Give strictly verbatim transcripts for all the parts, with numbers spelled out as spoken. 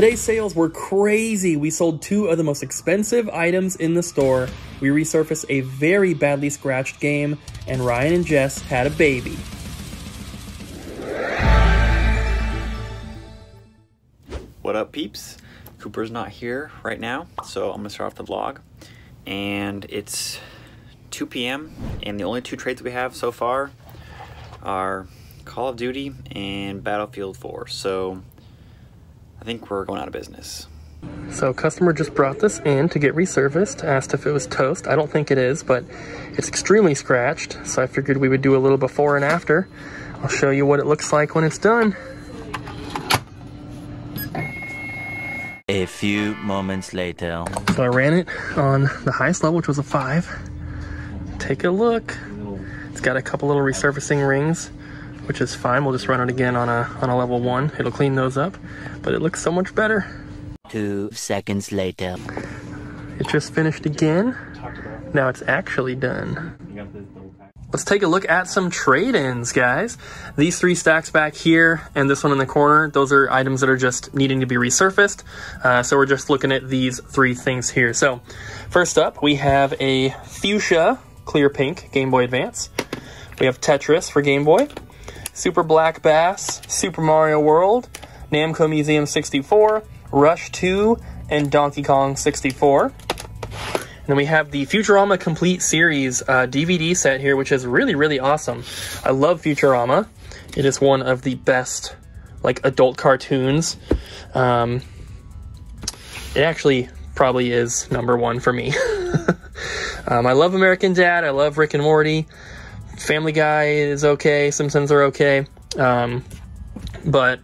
Today's sales were crazy. We sold two of the most expensive items in the store. We resurfaced a very badly scratched game, and Ryan and Jess had a baby. What up, peeps? Cooper's not here right now, so I'm gonna start off the vlog. And it's two P M and the only two trades we have so far are Call of Duty and Battlefield four. So I think we're going out of business. So a customer just brought this in to get reserviced, asked if it was toast. I don't think it is, but it's extremely scratched. So I figured we would do a little before and after. I'll show you what it looks like when it's done. A few moments later. So I ran it on the highest level, which was a five. Take a look. It's got a couple little resurfacing rings, which is fine. We'll just run it again on a on a level one. It'll clean those up, but it looks so much better. Two seconds later. It just finished again. Now it's actually done. Let's take a look at some trade-ins, guys. These three stacks back here and this one in the corner, those are items that are just needing to be resurfaced. Uh, so we're just looking at these three things here. So first up, we have a fuchsia, clear pink, Game Boy Advance. We have Tetris for Game Boy. Super Black Bass, Super Mario World, Namco Museum sixty-four, Rush two, and Donkey Kong sixty-four. And then we have the Futurama Complete Series uh, D V D set here, which is really, really awesome. I love Futurama. It is one of the best, like, adult cartoons. Um, it actually probably is number one for me. um, I love American Dad. I love Rick and Morty. Family Guy is okay, Simpsons are okay, um, but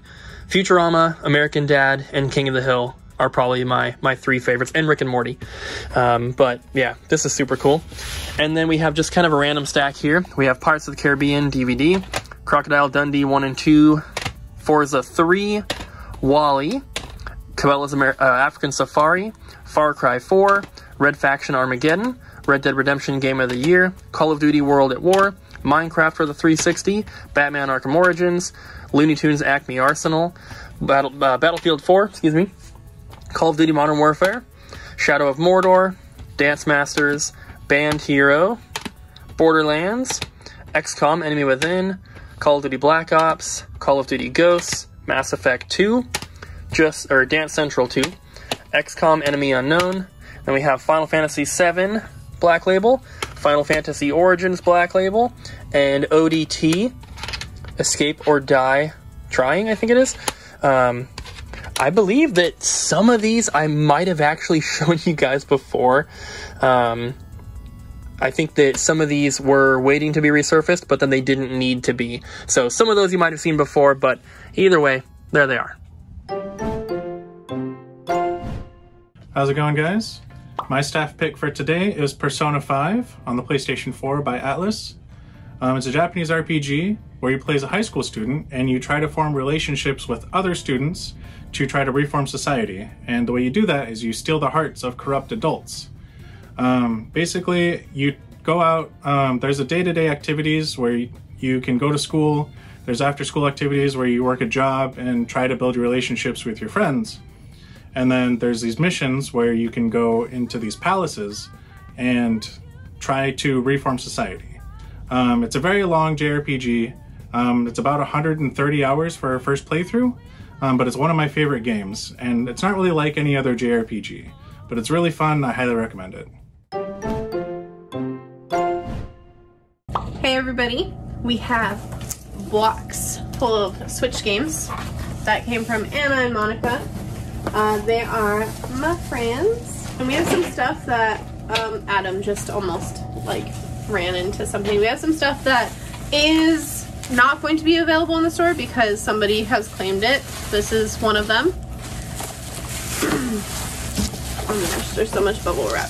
Futurama, American Dad, and King of the Hill are probably my, my three favorites, and Rick and Morty. Um, but yeah, this is super cool. And then we have just kind of a random stack here. We have Pirates of the Caribbean D V D, Crocodile Dundee one and two, Forza three, WALL-E, Cabela's Amer- uh, African Safari, Far Cry four, Red Faction Armageddon, Red Dead Redemption Game of the Year, Call of Duty World at War, Minecraft for the three sixty, Batman Arkham Origins, Looney Tunes Acme Arsenal, Battle, uh, Battlefield four, excuse me, Call of Duty Modern Warfare, Shadow of Mordor, Dance Masters, Band Hero, Borderlands, X COM Enemy Within, Call of Duty Black Ops, Call of Duty Ghosts, Mass Effect two, just or Dance Central two, X COM Enemy Unknown, then we have Final Fantasy seven, Black Label, Final Fantasy Origins Black Label, and O D T, Escape or Die Trying, I think it is. Um, I believe that some of these I might have actually shown you guys before. Um, I think that some of these were waiting to be resurfaced, but then they didn't need to be. So some of those you might have seen before, but either way, there they are. How's it going, guys? My staff pick for today is Persona five on the PlayStation four by Atlus. Um, it's a Japanese R P G where you play as a high school student and you try to form relationships with other students to try to reform society. And the way you do that is you steal the hearts of corrupt adults. Um, basically, you go out, um, there's a day-to-day activities where you can go to school, there's after-school activities where you work a job and try to build relationships with your friends. And then there's these missions where you can go into these palaces and try to reform society. Um, it's a very long J R P G. Um, it's about one hundred thirty hours for our first playthrough, um, but it's one of my favorite games. And it's not really like any other J R P G, but it's really fun. I highly recommend it. Hey everybody, we have blocks full of Switch games. That came from Anna and Monica. Uh, they are my friends, and we have some stuff that um, Adam just almost like ran into something. We have some stuff that is not going to be available in the store because somebody has claimed it. This is one of them. Oh my gosh, there's so much bubble wrap.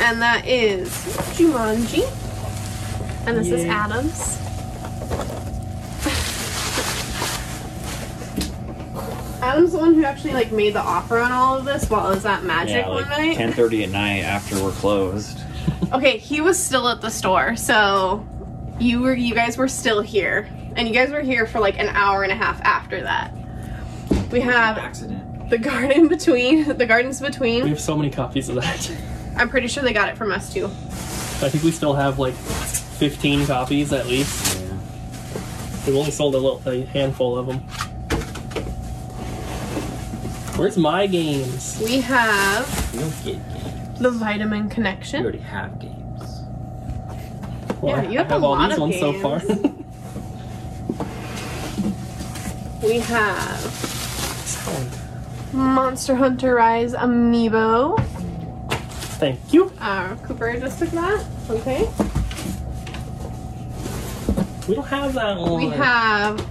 And that is Jumanji, and this yeah. is Adam's. Adam's the one who actually like made the offer on all of this while I was at Magic yeah, like one night. ten thirty at night after we're closed. Okay, he was still at the store, so you were you guys were still here, and you guys were here for like an hour and a half after that. We have accident. The Garden Between, The Gardens Between. We have so many copies of that. I'm pretty sure they got it from us too. I think we still have like fifteen copies at least. Yeah. We've only sold a, little, a handful of them. Where's my games? We have... You don't get games. The Vitamin Connection. You already have games. Well, yeah, you have, I have a all lot these of ones games. So far. We have... Monster Hunter Rise Amiibo. Thank you. Uh, Cooper just took that. Okay. We don't have that one. We have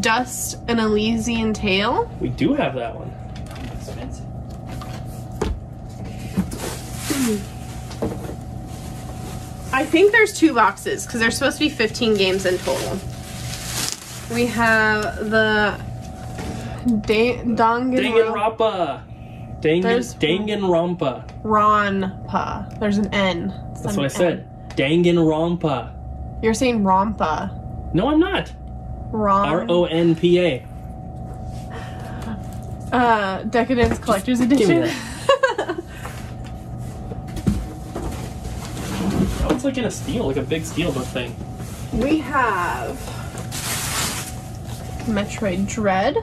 Dust and Elysian Tale. We do have that one. I think there's two boxes because there's supposed to be fifteen games in total. We have the da Danganronpa. Danganronpa. Ronpa. There's an N. It's That's what I said. Danganronpa. You're saying Rompa. No, I'm not. Ron. R O N P A. Uh, Decadence Collector's Just Edition. It's like in a steel, like a big steel book thing. We have Metroid Dread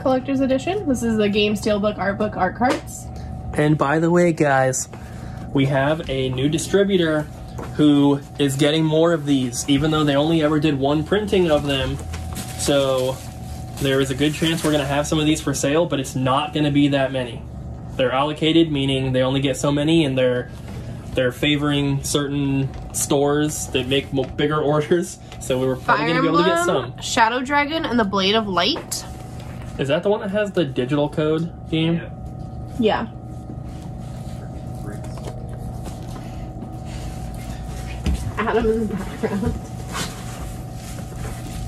Collector's Edition. This is the game, steelbook, art book, art cards. And by the way, guys, we have a new distributor who is getting more of these, even though they only ever did one printing of them. So there is a good chance we're going to have some of these for sale, but it's not going to be that many. They're allocated, meaning they only get so many, and they're They're favoring certain stores that make bigger orders, so we were probably going to be able to get some. Shadow Dragon and the Blade of Light. Is that the one that has the digital code game? Yeah. yeah. Adam in the background.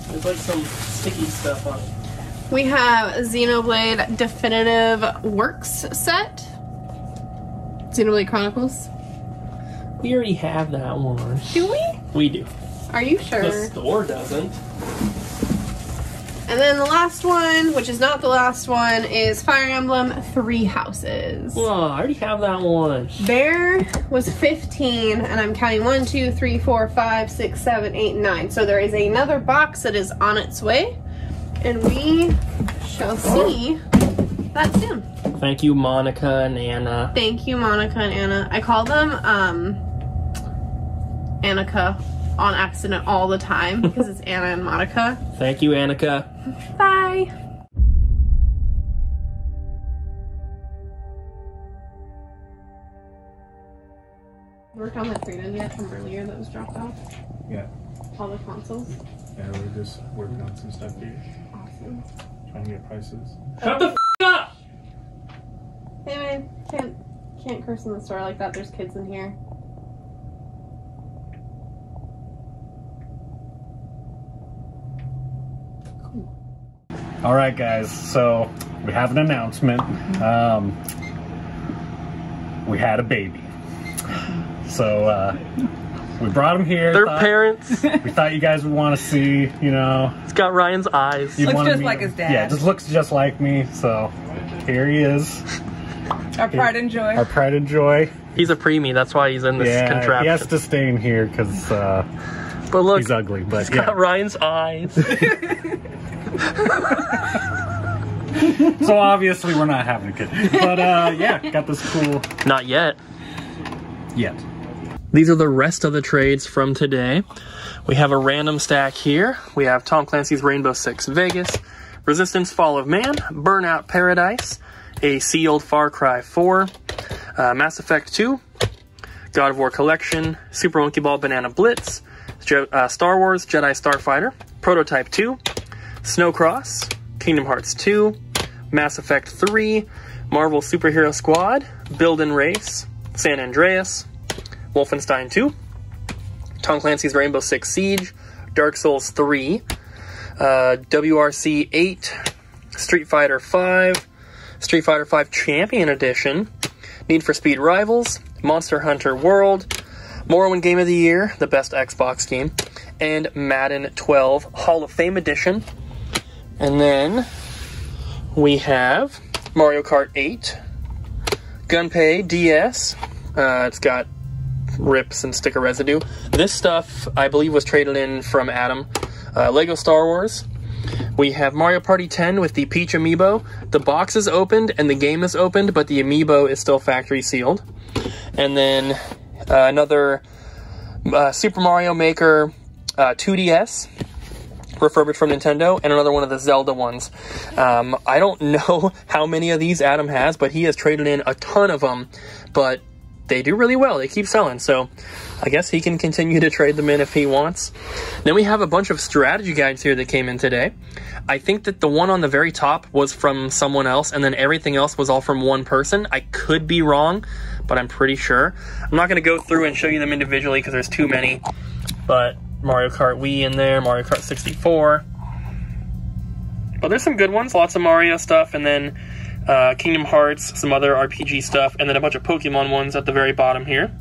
There's like some sticky stuff on it. We have Xenoblade Definitive Works set. Xenoblade Chronicles. We already have that one. Do we? We do. Are you sure? The store doesn't. And then the last one, which is not the last one, is Fire Emblem Three Houses. Whoa, I already have that one. There was fifteen, and I'm counting one, two, three, four, five, six, seven, eight, nine. So there is another box that is on its way, and we shall see that soon. Thank you, Monica and Anna. Thank you, Monica and Anna. I call them, um... Annika on accident all the time because it's Anna and Monica. Thank you, Annika. Bye. Worked on that Freedom yet from earlier that was dropped off? Yeah. All the consoles? Yeah, we're just working on some stuff here. Awesome. Trying to get prices. Shut the f up! Hey, man. Can't, can't curse in the store like that. There's kids in here. All right, guys, so we have an announcement. Um, we had a baby. So uh, we brought him here. Their parents. We thought you guys would want to see, you know. It's got Ryan's eyes. Looks just like his dad. Yeah, just looks just like me. So here he is. Our pride and joy. Our pride and joy. He's a preemie. That's why he's in this yeah, contraption. He has to stay in here because uh, but look, he's ugly. But he's yeah. got Ryan's eyes. So obviously we're not having a kid, but uh, yeah, got this cool. Not yet. Yet. These are the rest of the trades from today. We have a random stack here. We have Tom Clancy's Rainbow Six Vegas, Resistance: Fall of Man, Burnout Paradise, a sealed Far Cry four, uh, Mass Effect two, God of War Collection, Super Monkey Ball Banana Blitz, Je uh, Star Wars Jedi Starfighter, Prototype two. Snowcross, Kingdom Hearts two, Mass Effect three, Marvel Superhero Squad, Build and Race, San Andreas, Wolfenstein two, Tom Clancy's Rainbow Six Siege, Dark Souls three, uh, W R C eight, Street Fighter five, Street Fighter five Champion Edition, Need for Speed Rivals, Monster Hunter World, Morrowind Game of the Year, the best Xbox game, and Madden twelve Hall of Fame Edition. And then we have Mario Kart eight, Gunpei D S. Uh, it's got rips and sticker residue. This stuff, I believe, was traded in from Adam. Uh, Lego Star Wars. We have Mario Party ten with the Peach Amiibo. The box is opened and the game is opened, but the Amiibo is still factory sealed. And then uh, another uh, Super Mario Maker uh, two D S, refurbished from Nintendo, and another one of the Zelda ones. Um, I don't know how many of these Adam has, but he has traded in a ton of them, but they do really well. They keep selling, so I guess he can continue to trade them in if he wants. Then we have a bunch of strategy guides here that came in today. I think that the one on the very top was from someone else, and then everything else was all from one person. I could be wrong, but I'm pretty sure. I'm not going to go through and show you them individually because there's too many, but Mario Kart Wii in there, Mario Kart sixty-four. But there's some good ones, lots of Mario stuff, and then Uh, Kingdom Hearts, some other R P G stuff, and then a bunch of Pokemon ones at the very bottom here.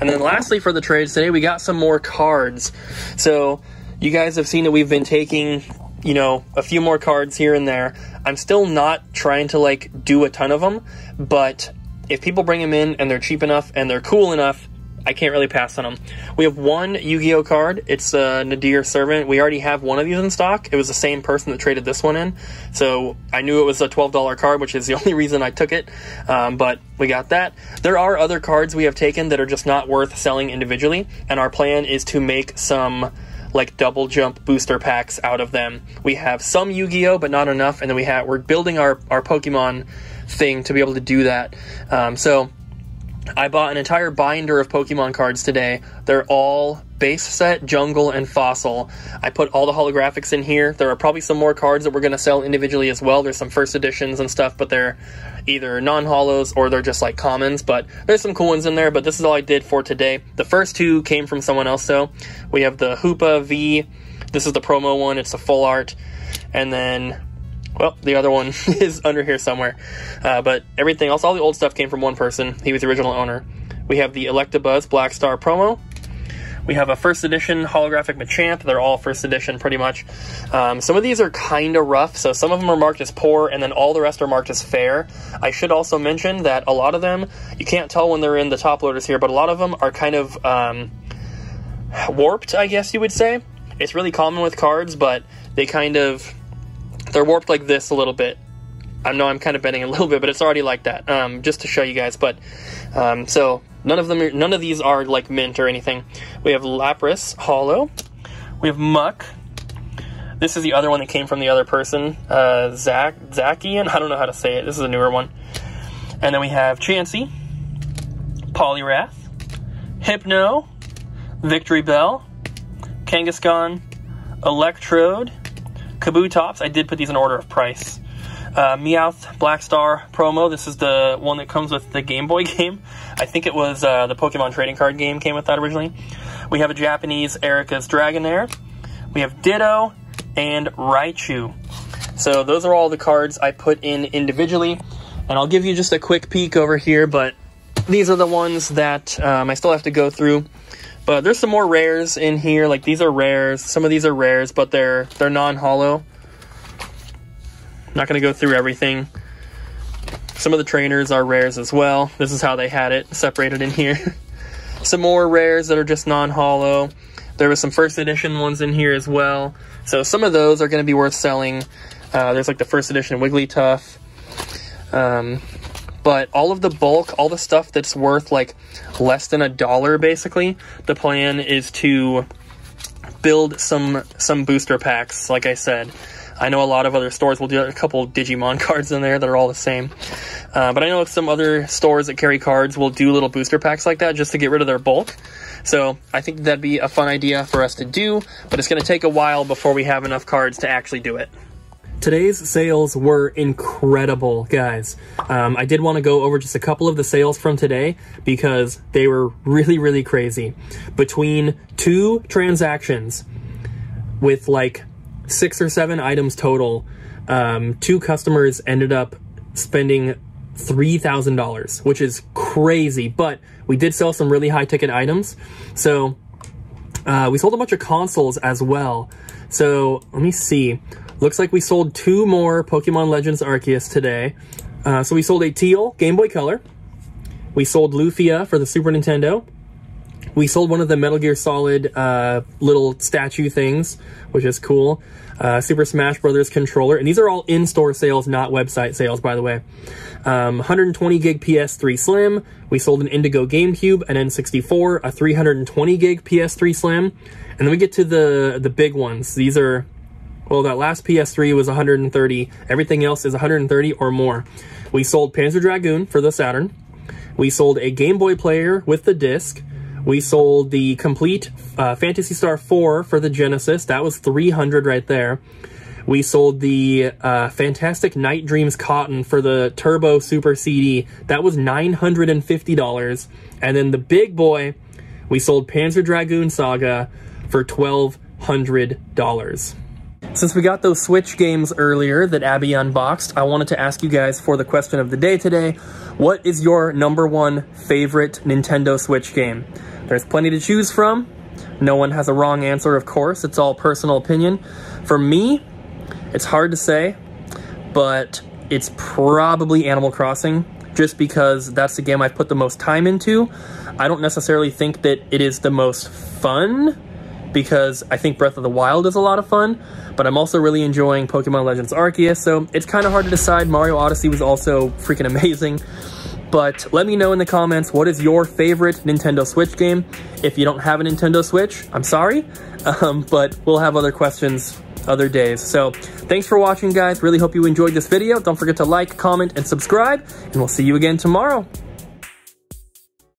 And then lastly for the trades today, we got some more cards. So you guys have seen that we've been taking, you know, a few more cards here and there. I'm still not trying to, like, do a ton of them, but if people bring them in and they're cheap enough and they're cool enough, I can't really pass on them. We have one Yu-Gi-Oh card. It's uh, Nadir Servant. We already have one of these in stock. It was the same person that traded this one in. So I knew it was a twelve dollar card, which is the only reason I took it. Um, but we got that. There are other cards we have taken that are just not worth selling individually. And our plan is to make some, like, double jump booster packs out of them. We have some Yu-Gi-Oh, but not enough. And then we have, we're building our, our Pokemon thing to be able to do that. Um, so... I bought an entire binder of Pokemon cards today. They're all base set, jungle, and fossil. I put all the holographics in here. There are probably some more cards that we're going to sell individually as well. There's some first editions and stuff, but they're either non-holos or they're just like commons. But there's some cool ones in there, but this is all I did for today. The first two came from someone else, though. We have the Hoopa V. This is the promo one. It's a full art. And then... well, the other one is under here somewhere. Uh, but everything else, all the old stuff came from one person. He was the original owner. We have the Electabuzz Black Star promo. We have a first edition holographic Machamp. They're all first edition pretty much. Um, some of these are kind of rough, so some of them are marked as poor, and then all the rest are marked as fair. I should also mention that a lot of them, you can't tell when they're in the top loaders here, but a lot of them are kind of um, warped, I guess you would say. It's really common with cards, but they kind of... they're warped like this a little bit. I know I'm kind of bending a little bit, but it's already like that, um, just to show you guys. But um, so none of them, are, none of these are like mint or anything. We have Lapras Hollow. We have Muck. This is the other one that came from the other person, uh, Zach Zacian. I don't know how to say it. This is a newer one. And then we have Chansey, Poliwrath, Hypno, Victory Bell, Kangaskhan, Electrode. Kabutops, I did put these in order of price. Uh, Meowth Black Star promo. This is the one that comes with the Game Boy game. I think it was uh, the Pokemon trading card game came with that originally. We have a Japanese Erika's Dragonair. We have Ditto and Raichu. So those are all the cards I put in individually. And I'll give you just a quick peek over here, but these are the ones that um, I still have to go through. But there's some more rares in here. Like, these are rares. Some of these are rares, but they're they're non-holo. I'm not going to go through everything. Some of the trainers are rares as well. This is how they had it separated in here. Some more rares that are just non-holo. There was some first edition ones in here as well. So some of those are going to be worth selling. Uh, there's like the first edition Wigglytuff. Um... But all of the bulk, all the stuff that's worth like less than a dollar, basically, the plan is to build some some booster packs, like I said. I know a lot of other stores will do a couple Digimon cards in there that are all the same. Uh, but I know some other stores that carry cards will do little booster packs like that just to get rid of their bulk. So I think that'd be a fun idea for us to do, but it's going to take a while before we have enough cards to actually do it. Today's sales were incredible, guys. Um, I did want to go over just a couple of the sales from today because they were really, really crazy. Between two transactions with like six or seven items total, um, two customers ended up spending three thousand dollars, which is crazy. But we did sell some really high ticket items. So uh, we sold a bunch of consoles as well. So let me see. Looks like we sold two more Pokemon Legends Arceus today. Uh, so we sold a teal Game Boy Color. We sold Lufia for the Super Nintendo. We sold one of the Metal Gear Solid uh, little statue things, which is cool. Uh, Super Smash Brothers controller. And these are all in-store sales, not website sales, by the way. Um, one hundred twenty gig P S three Slim. We sold an Indigo GameCube, an N sixty-four, a three hundred twenty gig P S three Slim. And then we get to the, the big ones. These are, well, that last P S three was one hundred thirty. Everything else is one hundred thirty or more. We sold Panzer Dragoon for the Saturn. We sold a Game Boy player with the disc. We sold the complete uh, Phantasy Star four for the Genesis. That was three hundred right there. We sold the uh, Fantastic Night Dreams Cotton for the Turbo Super C D. That was nine hundred fifty dollars. And then the big boy, we sold Panzer Dragoon Saga for twelve hundred dollars. Since we got those Switch games earlier that Abby unboxed, I wanted to ask you guys for the question of the day today. What is your number one favorite Nintendo Switch game? There's plenty to choose from. No one has a wrong answer, of course. It's all personal opinion. For me, it's hard to say, but it's probably Animal Crossing, just because that's the game I've put the most time into. I don't necessarily think that it is the most fun, because I think Breath of the Wild is a lot of fun, but I'm also really enjoying Pokemon Legends Arceus, so it's kind of hard to decide. Mario Odyssey was also freaking amazing. But let me know in the comments, what is your favorite Nintendo Switch game? If you don't have a Nintendo Switch, I'm sorry, um, but we'll have other questions other days. So thanks for watching, guys. Really hope you enjoyed this video. Don't forget to like, comment, and subscribe, and we'll see you again tomorrow.